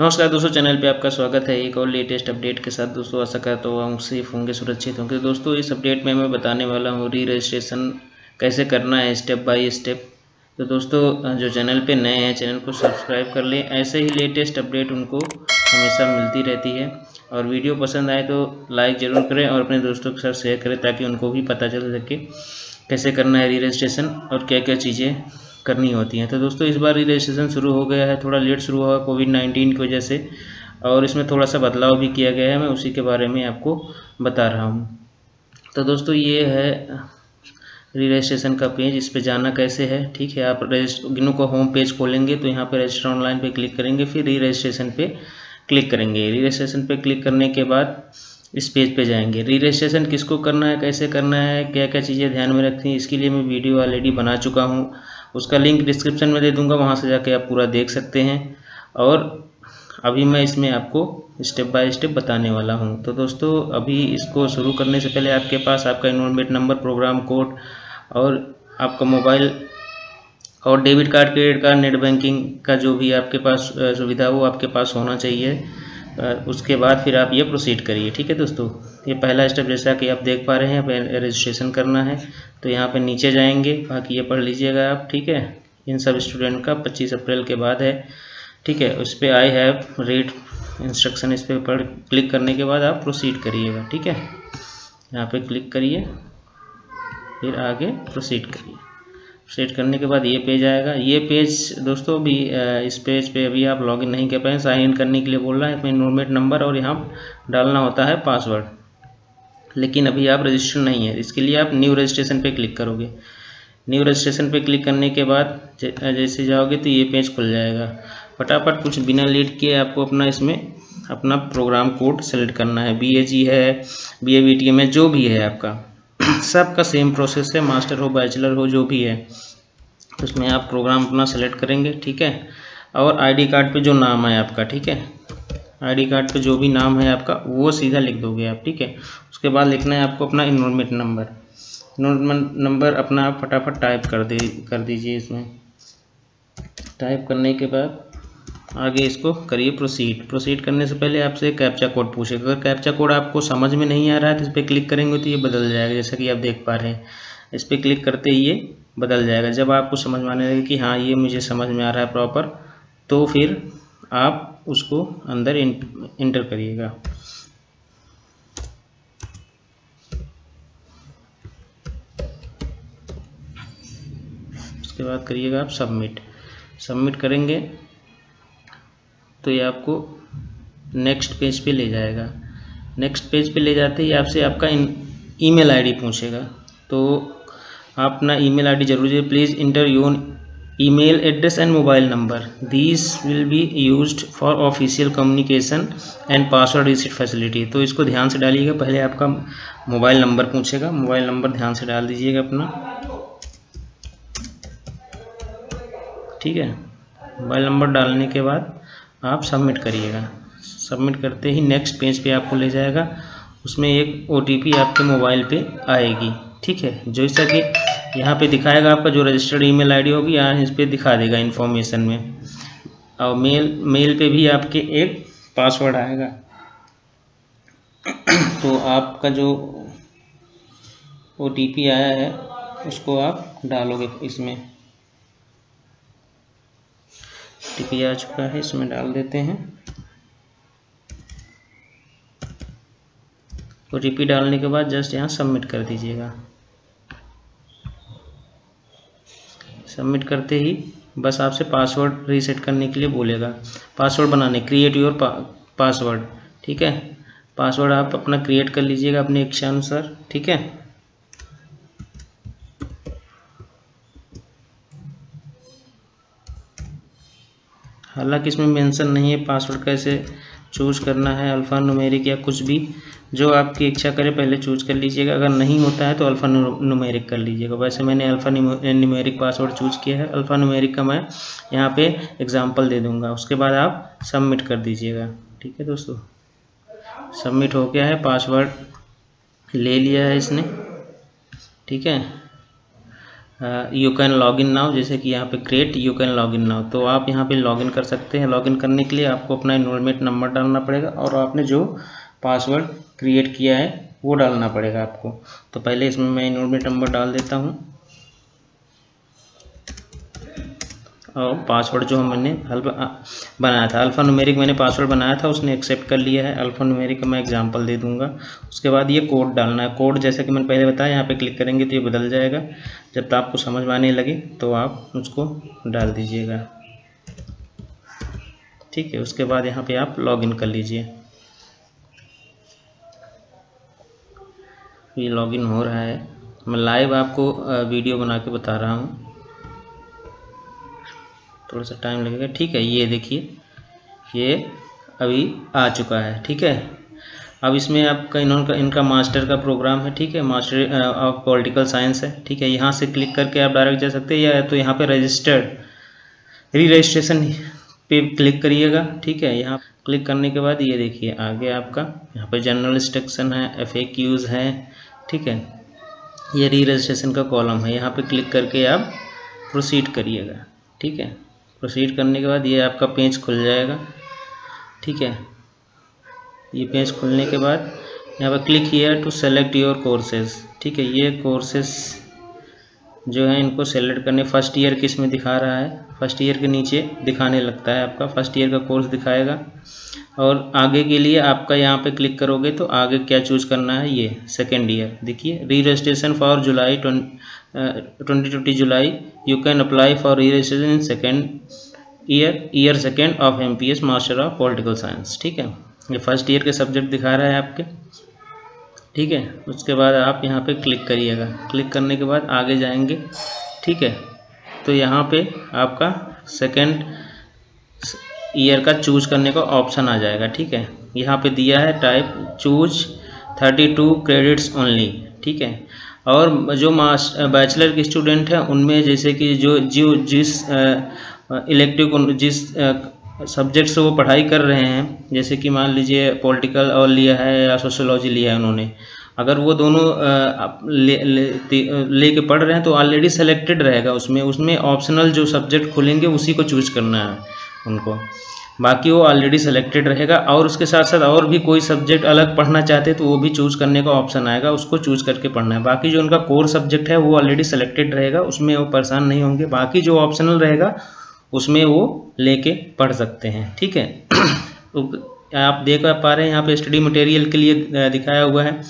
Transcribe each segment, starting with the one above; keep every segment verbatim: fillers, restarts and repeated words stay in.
नमस्कार दोस्तों, चैनल पे आपका स्वागत है एक और लेटेस्ट अपडेट के साथ। दोस्तों आशा करता हूँ सेफ होंगे, सुरक्षित होंगे। दोस्तों इस अपडेट में मैं बताने वाला हूँ री रजिस्ट्रेशन कैसे करना है स्टेप बाय स्टेप। तो दोस्तों जो चैनल पे नए हैं चैनल को सब्सक्राइब कर लें, ऐसे ही लेटेस्ट अपडेट उनको हमेशा मिलती रहती है। और वीडियो पसंद आए तो लाइक ज़रूर करें और अपने दोस्तों के साथ शेयर करें ताकि उनको भी पता चल सके कैसे करना है री रजिस्ट्रेशन और क्या क्या चीज़ें करनी होती हैं। तो दोस्तों इस बार री रजिस्ट्रेशन शुरू हो गया है, थोड़ा लेट शुरू हुआ कोविड नाइन्टीन की वजह से, और इसमें थोड़ा सा बदलाव भी किया गया है। मैं उसी के बारे में आपको बता रहा हूँ। तो दोस्तों ये है री रजिस्ट्रेशन का पेज, इस पे जाना कैसे है, ठीक है। आप रजिस्ट्रेशन गिनू का होम पेज खोलेंगे तो यहाँ पर रजिस्टर ऑनलाइन पे क्लिक करेंगे, फिर री रजिस्ट्रेशन पर क्लिक करेंगे। री रजिस्ट्रेशन पर क्लिक करने के बाद इस पेज पे जाएंगे। री रजिस्ट्रेशन किसको करना है, कैसे करना है, क्या क्या चीज़ें ध्यान में रखती हैं, इसके लिए मैं वीडियो ऑलरेडी बना चुका हूँ, उसका लिंक डिस्क्रिप्शन में दे दूंगा, वहां से जाके आप पूरा देख सकते हैं। और अभी मैं इसमें आपको स्टेप बाय स्टेप बताने वाला हूं। तो दोस्तों अभी इसको शुरू करने से पहले आपके पास आपका इनरोलमेंट नंबर, प्रोग्राम कोड और आपका मोबाइल और debit card, credit card, net banking का जो भी आपके पास सुविधा हो आपके पास होना चाहिए। उसके बाद फिर आप ये प्रोसीड करिए, ठीक है दोस्तों। ये पहला स्टेप जैसा कि आप देख पा रहे हैं, रजिस्ट्रेशन करना है तो यहाँ पे नीचे जाएंगे, बाकी ये पढ़ लीजिएगा आप, ठीक है। इन सब स्टूडेंट का पच्चीस अप्रैल के बाद है, ठीक है। उस पर आई हैव रीड इंस्ट्रक्शन, इस पर पढ़ क्लिक करने के बाद आप प्रोसीड करिएगा, ठीक है। यहाँ पे क्लिक करिए, फिर आगे प्रोसीड करिए। प्रोसीड करने के बाद ये पेज आएगा। ये पेज दोस्तों अभी इस पेज पे अभी आप लॉगिन नहीं कर पाए, साइन इन करने के लिए बोल रहा है, अपना इनरोलमेंट नंबर और यहाँ डालना होता है पासवर्ड, लेकिन अभी आप रजिस्टर नहीं है। इसके लिए आप न्यू रजिस्ट्रेशन पे क्लिक करोगे। न्यू रजिस्ट्रेशन पे क्लिक करने के बाद जैसे जाओगे तो ये पेज खुल जाएगा। फटाफट कुछ बिना लेट किए आपको अपना इसमें अपना प्रोग्राम कोड सेलेक्ट करना है। बी ए जी है, B A V T M है, जो भी है आपका, सबका सेम प्रोसेस है, मास्टर हो, बैचलर हो, जो भी है। तो उसमें आप प्रोग्राम अपना सेलेक्ट करेंगे, ठीक है। और आई डी कार्ड पर जो नाम है आपका, ठीक है, आईडी कार्ड पे जो भी नाम है आपका वो सीधा लिख दोगे आप, ठीक है। उसके बाद लिखना है आपको अपना इनरोलमेंट नंबर। इनरोलमेंट नंबर अपना आप फटाफट टाइप कर दे कर दीजिए इसमें। टाइप करने के बाद आगे इसको करिए प्रोसीड। प्रोसीड करने से पहले आपसे कैप्चा कोड पूछेगा। अगर कैप्चा कोड आपको समझ में नहीं आ रहा है तो इस पर क्लिक करेंगे तो ये बदल जाएगा, जैसा कि आप देख पा रहे हैं। इस पर क्लिक करते ही ये बदल जाएगा। जब आपको समझ में आने लगेगा कि हाँ ये मुझे समझ में आ रहा है प्रॉपर, तो फिर आप उसको अंदर इंटर करिएगा। उसके बाद करिएगा आप सबमिट। सबमिट करेंगे तो ये आपको नेक्स्ट पेज पे ले जाएगा। नेक्स्ट पेज पे ले जाते ही आपसे आपका ईमेल आईडी पूछेगा, तो आप अपना ईमेल आईडी जरूर दीजिए। Please enter your email address and mobile number, these will be used for official communication and password reset facility। तो इसको ध्यान से डालिएगा। पहले आपका मोबाइल नंबर पूछेगा, मोबाइल नंबर ध्यान से डाल दीजिएगा अपना, ठीक है। मोबाइल नंबर डालने के बाद आप सबमिट करिएगा। सबमिट करते ही नेक्स्ट पेज पे आपको ले जाएगा, उसमें एक O T P आपके मोबाइल पे आएगी, ठीक है। जैसा कि यहाँ पे दिखाएगा आपका जो रजिस्टर्ड ईमेल आईडी होगी, यहाँ इस पर दिखा देगा इन्फॉर्मेशन में। और मेल मेल पे भी आपके एक पासवर्ड आएगा, तो आपका जो ओटीपी आया है उसको आप डालोगे इसमें। ओटीपी आ चुका है, इसमें डाल देते हैं। ओटीपी डालने के बाद जस्ट यहाँ सबमिट कर दीजिएगा। सबमिट करते ही बस आपसे पासवर्ड रीसेट करने के लिए बोलेगा, पासवर्ड बनाने, क्रिएट योर पासवर्ड, ठीक है। पासवर्ड आप अपना क्रिएट कर लीजिएगा अपने इच्छा अनुसार, ठीक है। हालांकि इसमें मेंशन नहीं है पासवर्ड कैसे चूज करना है, अल्फा न्यूमेरिक या कुछ भी, जो आपकी इच्छा करे पहले चूज कर लीजिएगा। अगर नहीं होता है तो अल्फा न्यूमेरिक कर लीजिएगा। वैसे मैंने अल्फा न्यूमेरिक पासवर्ड चूज किया है, अल्फा न्यूमेरिक का मैं यहाँ पे एग्जांपल दे दूंगा। उसके बाद आप सबमिट कर दीजिएगा, ठीक है दोस्तों। सबमिट हो गया है, पासवर्ड ले लिया है इसने, ठीक है। You can log in now, जैसे कि यहाँ पे create you can log in now, तो आप यहाँ पे लॉग इन कर सकते हैं। लॉग इन करने के लिए आपको अपना एनरोलमेंट नंबर डालना पड़ेगा और आपने जो पासवर्ड क्रिएट किया है वो डालना पड़ेगा आपको। तो पहले इसमें मैं एनरोलमेंट नंबर डाल देता हूँ और पासवर्ड जो हमने बनाया था अल्फ़ा न्यूमेरिक, मैंने पासवर्ड बनाया था, उसने एक्सेप्ट कर लिया है। अल्फ़ा न्यूमेरिक का मैं एग्जांपल दे दूंगा। उसके बाद ये कोड डालना है। कोड जैसे कि मैंने पहले बताया, यहाँ पे क्लिक करेंगे तो ये बदल जाएगा। जब तक आपको समझ में आने लगे तो आप उसको डाल दीजिएगा, ठीक है। उसके बाद यहाँ पर आप लॉग इन कर लीजिए। ये लॉग इन हो रहा है, मैं लाइव आपको वीडियो बना के बता रहा हूँ, थोड़ा सा टाइम लगेगा, ठीक है। ये देखिए ये अभी आ चुका है, ठीक है। अब इसमें आपका इनका इनका मास्टर का प्रोग्राम है, ठीक है, मास्टर ऑफ पॉलिटिकल साइंस है, ठीक है। यहाँ से क्लिक करके आप डायरेक्ट जा सकते हैं, या तो यहाँ पे रजिस्टर्ड री रजिस्ट्रेशन पे क्लिक करिएगा, ठीक है। यहाँ क्लिक करने के बाद ये देखिए आगे आपका यहाँ पे जनरल इंस्ट्रक्शन है, एफ ए क्यूज़ है, ठीक है। ये री रजिस्ट्रेशन का कॉलम है, यहाँ पर क्लिक करके आप प्रोसीड करिएगा, ठीक है। प्रोसीड करने के बाद ये आपका पेज खुल जाएगा, ठीक है। ये पेज खुलने के बाद यहाँ पर click here to select your courses, ठीक है। ये कोर्सेज जो है इनको सेलेक्ट करने, फर्स्ट ईयर किस में दिखा रहा है, फर्स्ट ईयर के नीचे दिखाने लगता है आपका, फर्स्ट ईयर का कोर्स दिखाएगा। और आगे के लिए आपका यहाँ पे क्लिक करोगे तो आगे क्या चूज़ करना है, ये सेकेंड ईयर देखिए re registration for July twenty twenty July you can apply for re registration in second year year second of M P S master of political science, ठीक है। ये फर्स्ट ईयर के subject दिखा रहा है आपके, ठीक है। उसके बाद आप यहाँ पे क्लिक करिएगा, क्लिक करने के बाद आगे जाएंगे, ठीक है। तो यहाँ पे आपका सेकेंड ईयर का चूज करने का ऑप्शन आ जाएगा, ठीक है। यहाँ पे दिया है type choose thirty two credits only, ठीक है। और जो मास्ट बैचलर के स्टूडेंट हैं उनमें जैसे कि जो जो जिस इलेक्टिव जिस सब्जेक्ट से वो पढ़ाई कर रहे हैं, जैसे कि मान लीजिए पॉलिटिकल और लिया है या सोशोलॉजी लिया है उन्होंने, अगर वो दोनों ले लेके ले पढ़ रहे हैं तो ऑलरेडी सेलेक्टेड रहेगा उसमें। उसमें ऑप्शनल जो सब्जेक्ट खुलेंगे उसी को चूज करना है उनको, बाकी वो ऑलरेडी सेलेक्टेड रहेगा। और उसके साथ साथ और भी कोई सब्जेक्ट अलग पढ़ना चाहते हैं तो वो भी चूज़ करने का ऑप्शन आएगा, उसको चूज़ करके पढ़ना है। बाकी जो उनका कोर सब्जेक्ट है वो ऑलरेडी सेलेक्टेड रहेगा, उसमें वो परेशान नहीं होंगे। बाकी जो ऑप्शनल रहेगा उसमें वो लेके पढ़ सकते हैं, ठीक है। आप देख पा रहे हैं यहाँ पे स्टडी मटेरियल के लिए दिखाया हुआ है।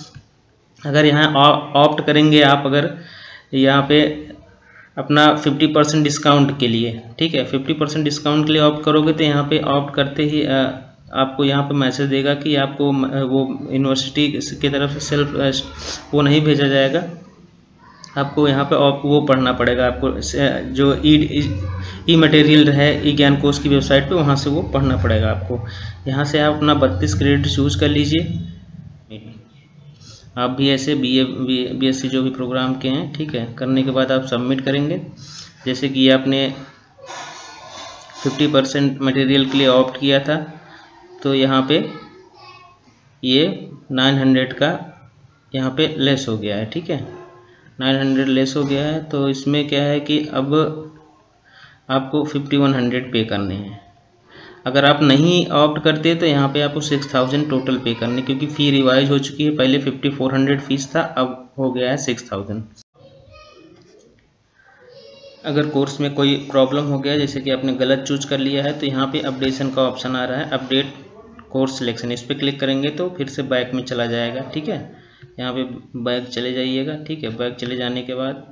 अगर यहाँ ऑप्ट करेंगे आप, अगर यहाँ पे अपना फिफ्टी परसेंट डिस्काउंट के लिए, ठीक है, फिफ्टी परसेंट डिस्काउंट के लिए ऑप्ट करोगे तो यहाँ पे ऑप्ट करते ही आ, आपको यहाँ पे मैसेज देगा कि आपको वो यूनिवर्सिटी की तरफ से सेल्फ वो नहीं भेजा जाएगा, आपको यहाँ पे ऑप वो पढ़ना पड़ेगा। आपको जो ई ई मटेरियल है ई ज्ञान कोर्स की वेबसाइट पे, वहाँ से वो पढ़ना पड़ेगा आपको। यहाँ से आप अपना बत्तीस क्रेडिट चूज़ कर लीजिए। आप भी ऐसे B A B S C जो भी प्रोग्राम के हैं, ठीक है, करने के बाद आप सबमिट करेंगे। जैसे कि आपने फिफ्टी परसेंट मटेरियल के लिए ऑप्ट किया था तो यहाँ पे ये नाइन हंड्रेड का यहाँ पे लेस हो गया है, ठीक है, नाइन हंड्रेड लेस हो गया है। तो इसमें क्या है कि अब आपको फिफ्टी वन हंड्रेड पे करने हैं। अगर आप नहीं ऑप्ट करते तो यहाँ पे आपको सिक्स थाउज़ेंड टोटल पे करने, क्योंकि फ़ी रिवाइज हो चुकी है। पहले फिफ्टी फोर हंड्रेड फीस था, अब हो गया है सिक्स थाउज़ेंड। अगर कोर्स में कोई प्रॉब्लम हो गया, जैसे कि आपने गलत चूज कर लिया है, तो यहाँ पे अपडेशन का ऑप्शन आ रहा है, अपडेट कोर्स सिलेक्शन, इस पर क्लिक करेंगे तो फिर से बैक में चला जाएगा, ठीक है। यहाँ पे बैक चले जाइएगा, ठीक है। बैक चले जाने के बाद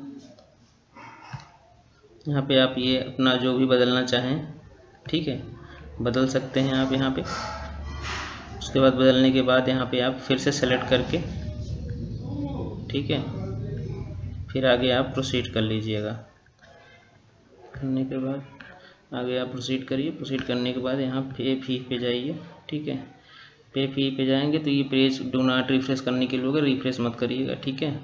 यहाँ पे आप ये अपना जो भी बदलना चाहें, ठीक है, बदल सकते हैं आप यहाँ पे। उसके बाद बदलने के बाद यहाँ पे आप फिर से सेलेक्ट करके, ठीक है, फिर आगे आप प्रोसीड कर लीजिएगा। करने के बाद आगे आप प्रोसीड करिए। प्रोसीड करने के बाद यहाँ पे फी पे जाइए, ठीक है। पे फी पे जाएंगे तो ये पेज डू नॉट रिफ्रेश करने के लिए होगा, रिफ्रेश मत करिएगा, ठीक है।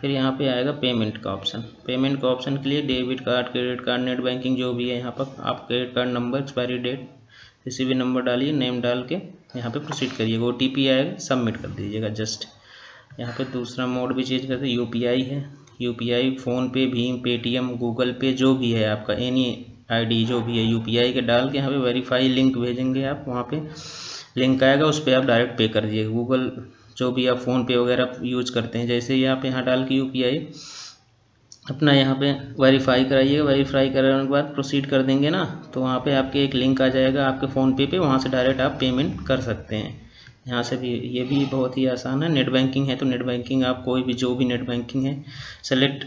फिर यहाँ पे आएगा पेमेंट का ऑप्शन। पेमेंट का ऑप्शन के लिए debit card, credit card, net banking जो भी है, यहाँ पर आप credit card number, expiry date, किसी भी नंबर डालिए, नेम डाल के यहाँ पे प्रोसीड करिएगा। ओ टी पी आएगा, सबमिट कर दीजिएगा। जस्ट यहाँ पे दूसरा मोड भी चेंज करते, यू पी आई है, यू पी आई, फ़ोनपे, भीम, पेटीएम, गूगल पे, जो भी है आपका एनी आईडी जो भी है यू पी आई के डाल के यहाँ पे वेरीफाई लिंक भेजेंगे आप, वहाँ पे लिंक आएगा उस पर आप डायरेक्ट पे कर दीजिए। गूगल जो भी आप फ़ोनपे वगैरह यूज करते हैं, जैसे ही आप यहाँ डाल के यू पी आई अपना यहाँ पे वेरीफाई कराइएगा। वेरीफाई कराने के बाद प्रोसीड कर देंगे ना, तो वहाँ पे आपके एक लिंक आ जाएगा आपके फ़ोनपे पे, वहाँ से डायरेक्ट आप पेमेंट कर सकते हैं यहाँ से भी। ये भी बहुत ही आसान है। नेट बैंकिंग है तो नेट बैंकिंग आप कोई भी, जो भी नेट बैंकिंग है सेलेक्ट,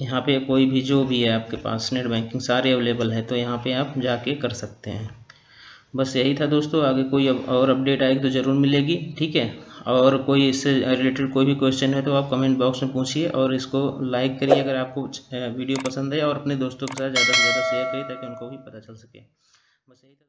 यहाँ पे कोई भी जो भी है आपके पास नेट बैंकिंग सारे अवेलेबल है, तो यहाँ पर आप जाके कर सकते हैं। बस यही था दोस्तों, आगे कोई और अपडेट आएगी तो ज़रूर मिलेगी, ठीक है। और कोई इससे रिलेटेड कोई भी क्वेश्चन है तो आप कमेंट बॉक्स में पूछिए, और इसको लाइक करिए अगर आपको वीडियो पसंद है, और अपने दोस्तों के साथ ज़्यादा से ज़्यादा शेयर करिए ताकि उनको भी पता चल सके। बस यही था।